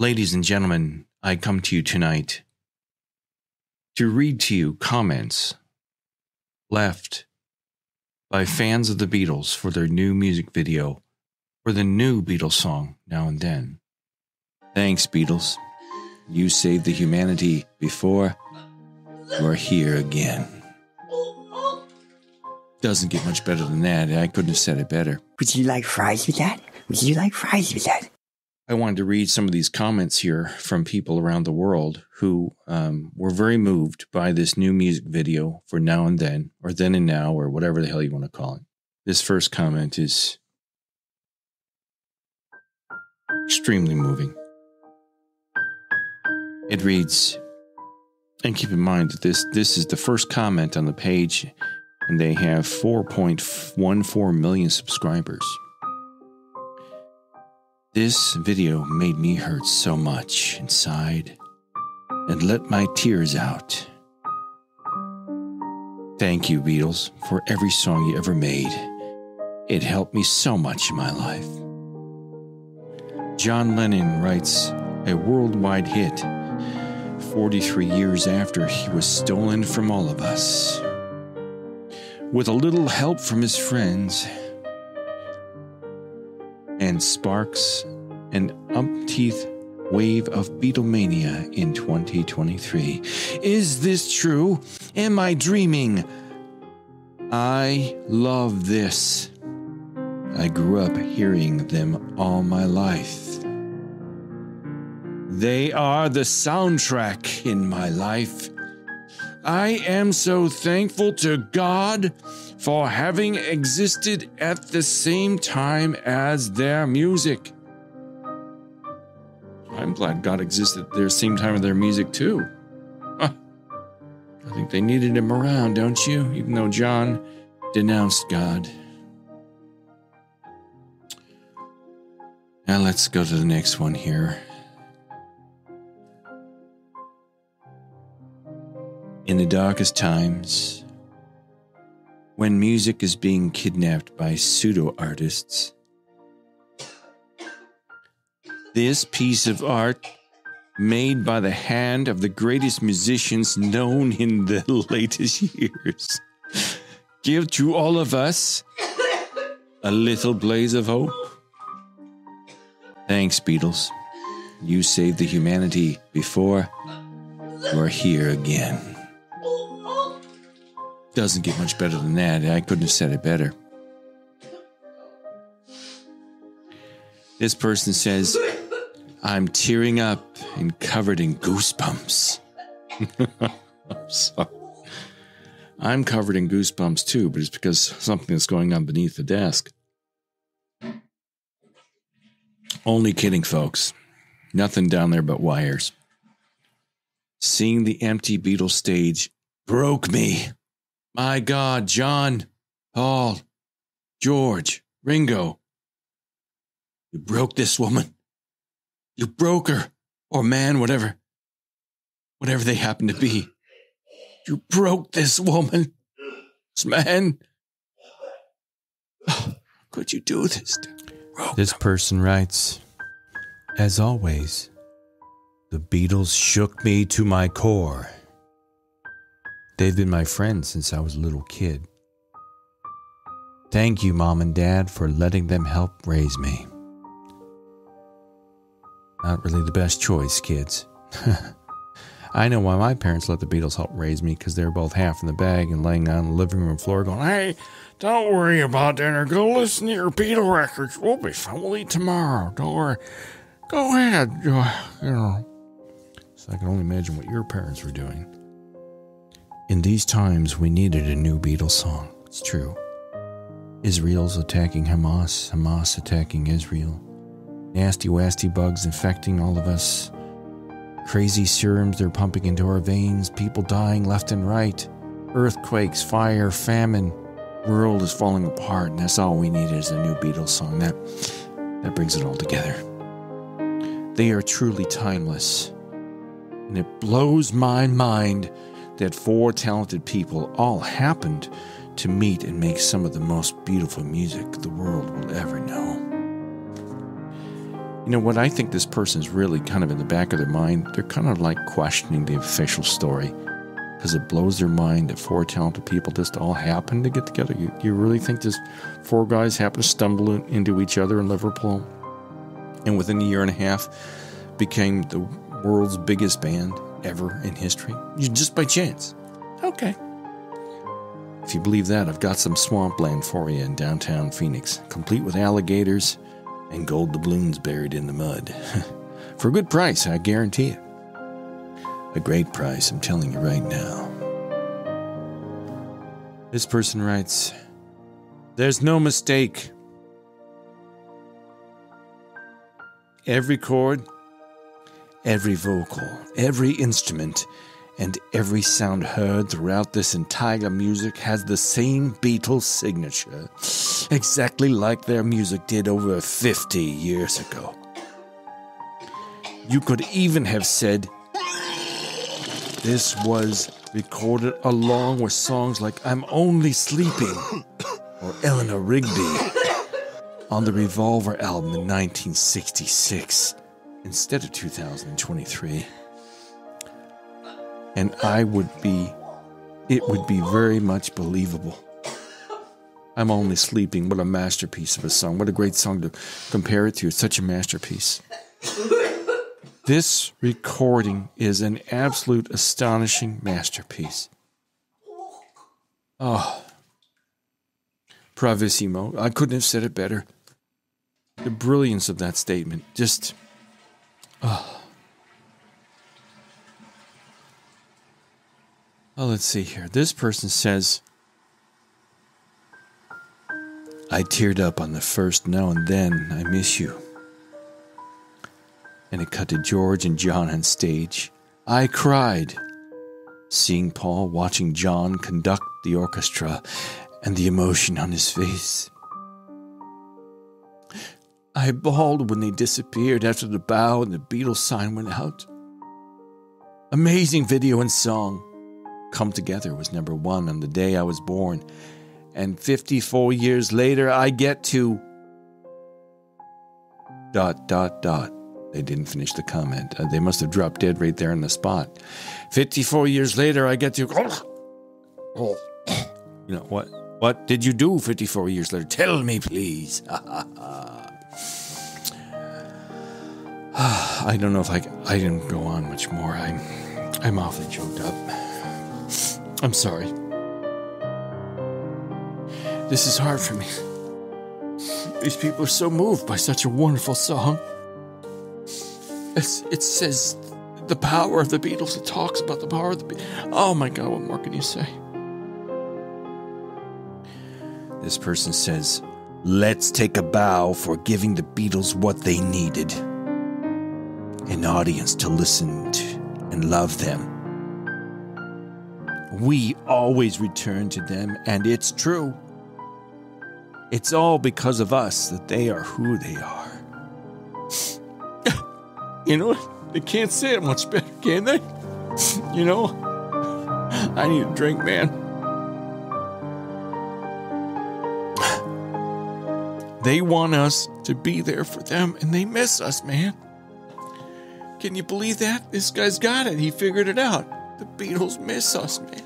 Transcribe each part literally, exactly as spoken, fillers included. Ladies and gentlemen, I come to you tonight to read to you comments left by fans of the Beatles for their new music video for the new Beatles song, Now and Then. Thanks, Beatles. You saved the humanity before. You're here again. Doesn't get much better than that. I couldn't have said it better. Would you like fries with that? Would you like fries with that? I wanted to read some of these comments here from people around the world who um, were very moved by this new music video for Now and Then, or Then and Now, or whatever the hell you want to call it. This first comment is extremely moving. It reads, and keep in mind that this, this is the first comment on the page, and they have four point one four million subscribers. This video made me hurt so much inside and let my tears out. Thank you, Beatles, for every song you ever made. It helped me so much in my life. John Lennon writes, a worldwide hit forty-three years after he was stolen from all of us. With a little help from his friends, and sparks an umpteenth wave of Beatlemania in twenty twenty-three. Is this true? Am I dreaming? I love this. I grew up hearing them all my life. They are the soundtrack in my life. I am so thankful to God for having existed at the same time as their music. I'm glad God existed at the same time as their music too. Huh. I think they needed him around, don't you? Even though John denounced God. Now let's go to the next one here. In the darkest times, when music is being kidnapped by pseudo-artists, this piece of art, made by the hand of the greatest musicians known in the latest years, give to all of us a little blaze of hope. Thanks, Beatles. You saved the humanity before. You're here again. Doesn't get much better than that. I couldn't have said it better. This person says, I'm tearing up and covered in goosebumps. I'm sorry. I'm covered in goosebumps too, but it's because something is going on beneath the desk. Only kidding, folks. Nothing down there but wires. Seeing the empty Beatles stage broke me. My God, John, Paul, George, Ringo. You broke this woman. You broke her, or man, whatever. Whatever they happen to be. You broke this woman. This man. Oh, could you do this? This person writes, as always, the Beatles shook me to my core. They've been my friends since I was a little kid. Thank you, Mom and Dad, for letting them help raise me. Not really the best choice, kids. I know why my parents let the Beatles help raise me, because they were both half in the bag and laying on the living room floor going, hey, don't worry about dinner. Go listen to your Beatle records. We'll be fine. We'll eat tomorrow. Don't worry. Go ahead. You know. So I can only imagine what your parents were doing. In these times, we needed a new Beatles song. It's true. Israel's attacking Hamas, Hamas attacking Israel. Nasty, wasty bugs infecting all of us. Crazy serums they're pumping into our veins. People dying left and right. Earthquakes, fire, famine. The world is falling apart, and that's all we need is a new Beatles song. That, that brings it all together. They are truly timeless. And it blows my mind that four talented people all happened to meet and make some of the most beautiful music the world will ever know. You know, what I think this person's really kind of in the back of their mind, they're kind of like questioning the official story, because it blows their mind that four talented people just all happen to get together. You, you really think just four guys happen to stumble into each other in Liverpool, and within a year and a half became the world's biggest band ever in history? Just by chance. Okay. If you believe that, I've got some swampland for you in downtown Phoenix, complete with alligators and gold doubloons buried in the mud. For a good price, I guarantee it. A great price, I'm telling you right now. This person writes, "There's no mistake. Every chord, every vocal, every instrument, and every sound heard throughout this entire music has the same Beatles signature, exactly like their music did over fifty years ago. You could even have said this was recorded along with songs like I'm Only Sleeping or Eleanor Rigby on the Revolver album in nineteen sixty-six instead of two thousand twenty-three. And I would be, it would be very much believable. I'm Only Sleeping, what a masterpiece of a song. What a great song to compare it to. It's such a masterpiece. This recording is an absolute astonishing masterpiece. Oh, bravissimo. I couldn't have said it better. The brilliance of that statement. Just, oh. Oh, let's see here. This person says, I teared up on the first Now and Then, I Miss You. And it cut to George and John on stage. I cried, seeing Paul watching John conduct the orchestra and the emotion on his face. I bawled when they disappeared after the bow and the Beatles sign went out. Amazing video and song. Come Together was number one on the day I was born, and fifty-four years later I get to dot dot dot. They didn't finish the comment. Uh, they must have dropped dead right there on the spot. fifty-four years later I get to oh. You know what? What did you do fifty-four years later? Tell me, please. I don't know if I I didn't go on much more. I'm I'm awfully choked up. I'm sorry. This is hard for me. These people are so moved by such a wonderful song. It's, it says the power of the Beatles. It talks about the power of the Beatles. Oh my God, what more can you say? This person says, let's take a bow for giving the Beatles what they needed. An audience to listen to and love them. We always return to them, and it's true. It's all because of us that they are who they are. You know, they can't say it much better, can they? You know, I need a drink, man. They want us to be there for them, and they miss us, man. Can you believe that? This guy's got it. He figured it out. The Beatles miss us, man.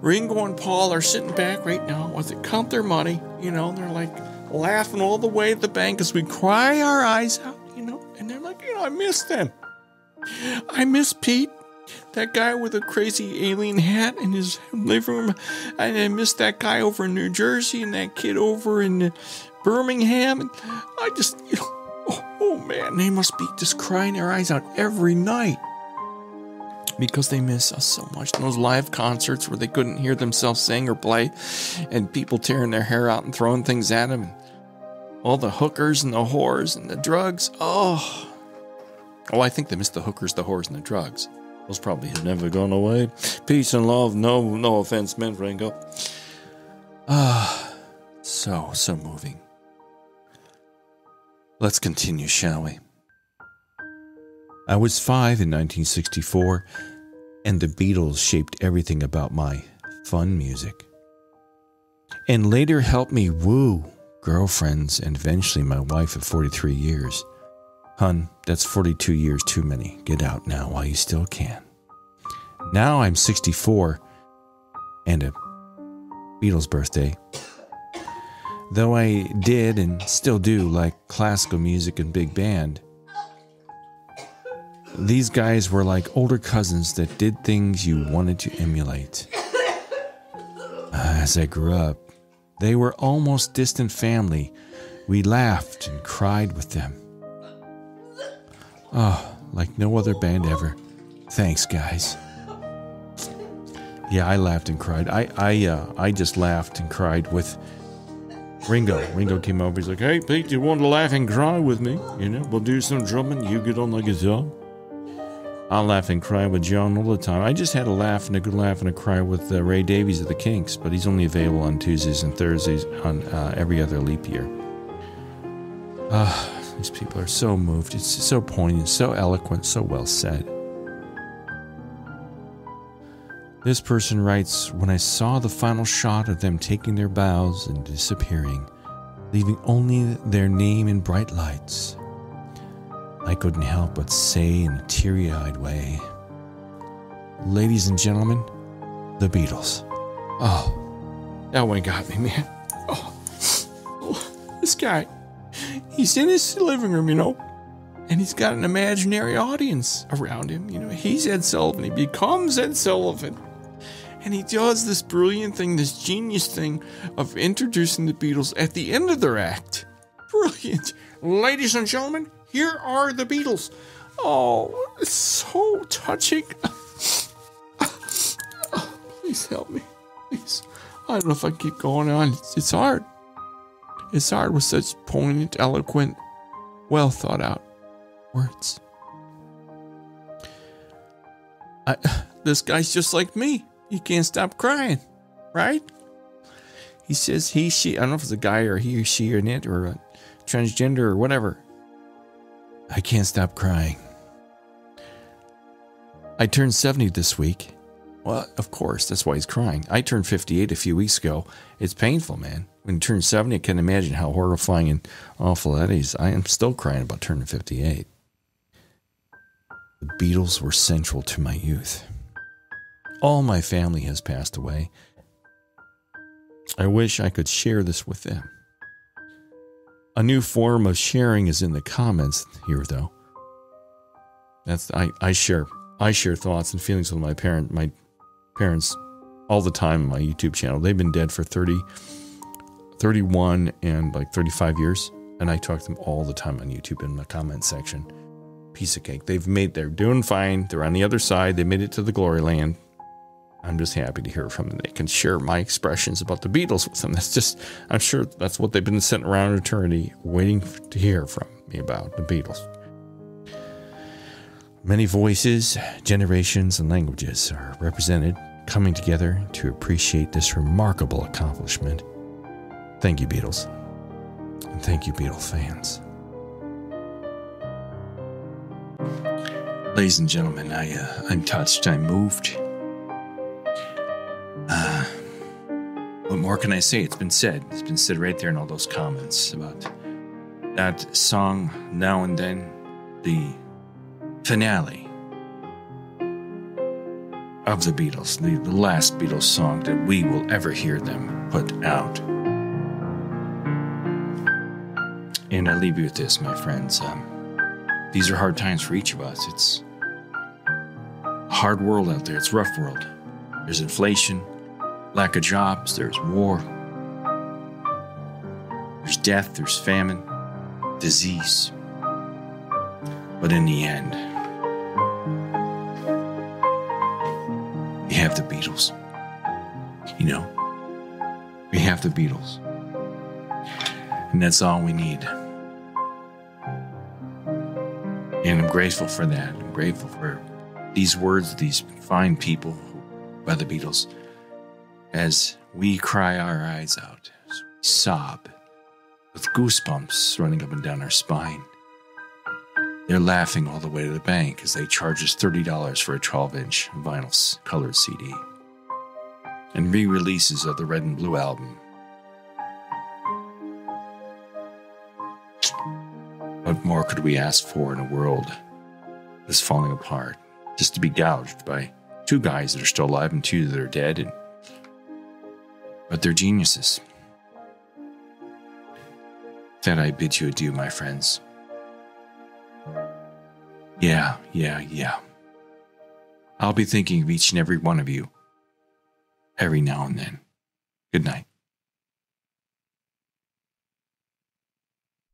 Ringo and Paul are sitting back right now as they count their money, you know, and they're like laughing all the way to the bank as we cry our eyes out, you know, and they're like, you know, I miss them. I miss Pete, that guy with the crazy alien hat in his living room, and I miss that guy over in New Jersey and that kid over in Birmingham, and I just, you know, oh, oh man, they must be just crying their eyes out every night. Because they miss us so much. And those live concerts where they couldn't hear themselves sing or play, and people tearing their hair out and throwing things at them, and all the hookers and the whores and the drugs. Oh, oh, I think they missed the hookers, the whores, and the drugs. Those probably have never gone away. Peace and love. No, no offense meant, Ringo. Ah, so, so moving. Let's continue, shall we? I was five in nineteen sixty-four, and the Beatles shaped everything about my fun music, and later helped me woo girlfriends, and eventually my wife of forty-three years. Hun, that's forty-two years too many. Get out now while you still can. Now I'm sixty-four and a Beatles birthday. Though I did and still do like classical music and big band, these guys were like older cousins that did things you wanted to emulate. As I grew up, they were almost distant family. We laughed and cried with them. Oh, like no other band ever. Thanks, guys. Yeah, I laughed and cried. I I, uh, I just laughed and cried with Ringo. Ringo came over. He's like, hey, Pete, you want to laugh and cry with me? You know, we'll do some drumming. You get on the guitar. I'll laugh and cry with John all the time. I just had a laugh and a good laugh and a cry with uh, Ray Davies of the Kinks, but he's only available on Tuesdays and Thursdays on uh, every other leap year. Ah, uh, these people are so moved. It's so poignant, so eloquent, so well said. This person writes, when I saw the final shot of them taking their bows and disappearing, leaving only their name in bright lights, I couldn't help but say in a teary-eyed way, ladies and gentlemen, the Beatles. Oh, that one got me, man. Oh, oh, this guy, he's in his living room, you know, and he's got an imaginary audience around him. You know, he's Ed Sullivan. He becomes Ed Sullivan. And he does this brilliant thing, this genius thing of introducing the Beatles at the end of their act. Brilliant. Ladies and gentlemen, here are the Beatles. Oh, it's so touching. Oh, please help me. Please. I don't know if I can keep going on. It's, it's hard. It's hard with such poignant, eloquent, well thought out words. I, this guy's just like me. He can't stop crying, right? He says he, she, I don't know if it's a guy or he or she or an it or a transgender or whatever. I can't stop crying. I turned seventy this week. Well, of course, that's why he's crying. I turned fifty-eight a few weeks ago. It's painful, man. When you turn seventy, I can imagine how horrifying and awful that is. I am still crying about turning fifty-eight. The Beatles were central to my youth. All my family has passed away. I wish I could share this with them. A new form of sharing is in the comments here, though. That's I, I share I share thoughts and feelings with my parent my parents all the time on my YouTube channel. They've been dead for thirty, thirty-one and like thirty-five years, and I talk to them all the time on YouTube in the comment section. Piece of cake. They've made they're doing fine. They're on the other side. They made it to the glory land. I'm just happy to hear from them. They can share my expressions about the Beatles with them. That's just, I'm sure that's what they've been sent around eternity waiting to hear from me about the Beatles. Many voices, generations, and languages are represented, coming together to appreciate this remarkable accomplishment. Thank you, Beatles. And thank you, Beatles fans. Ladies and gentlemen, I, uh, I'm touched. I'm moved. Uh, what more can I say? It's been said. It's been said right there in all those comments about that song, Now and Then, the finale of the Beatles, the, the last Beatles song that we will ever hear them put out. And I leave you with this, my friends. Um, these are hard times for each of us. It's a hard world out there. It's a rough world. There's inflation, lack of jobs, there's war, there's death, there's famine, disease. But in the end, we have the Beatles. You know, we have the Beatles. And that's all we need. And I'm grateful for that. I'm grateful for these words, these fine people by the Beatles, as we cry our eyes out, as we sob with goosebumps running up and down our spine. They're laughing all the way to the bank as they charge us thirty dollars for a twelve inch vinyl colored C D and re-releases of the Red and Blue album. What more could we ask for in a world that's falling apart? Just to be gouged by two guys that are still alive and two that are dead, and, but they're geniuses. Then I bid you adieu, my friends. Yeah, yeah, yeah. I'll be thinking of each and every one of you every now and then. Good night.